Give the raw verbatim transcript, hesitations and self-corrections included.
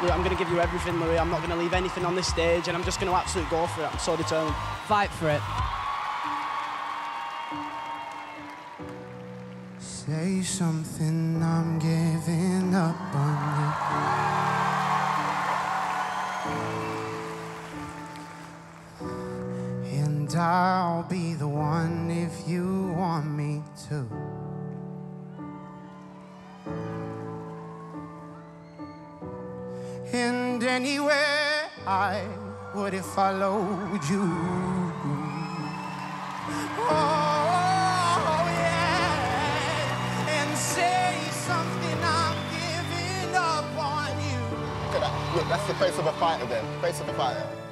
I'm going to give you everything, Louis. I'm not going to leave anything on this stage, and I'm just going to absolutely go for it. I'm so determined. Fight for it. Say something, I'm giving up on you. And I'll be the one if you want me to. And anywhere I would have followed you. Oh. Look, that's the face of a fighter then. Face of a fighter.